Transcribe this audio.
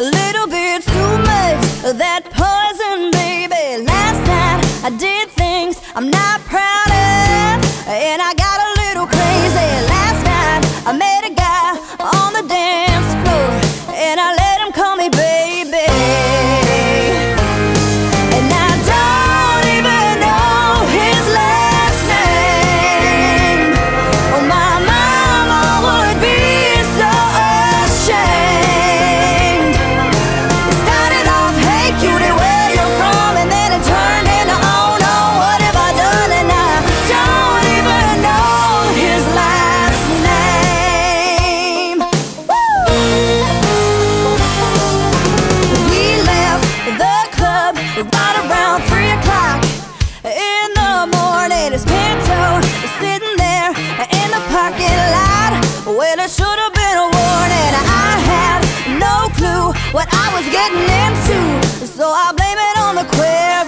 a little bit too much of that poison, baby. Last night I did things I'm not proud of, and I got a little crazy. Last night I met a guy on the dance floor, and I let him call me baby. And I don't even know his last name. Oh, my mama would be so ashamed. It started off, hey cutie, where you from? And then it turned into, oh no, what have I done? And I don't even know his last name. Woo! We left the club right around 3 o'clock in the morning. His pinto is sitting there in the parking lot. Well, it should have been a warning. I had no clue what I was getting into, so I blame it on the queer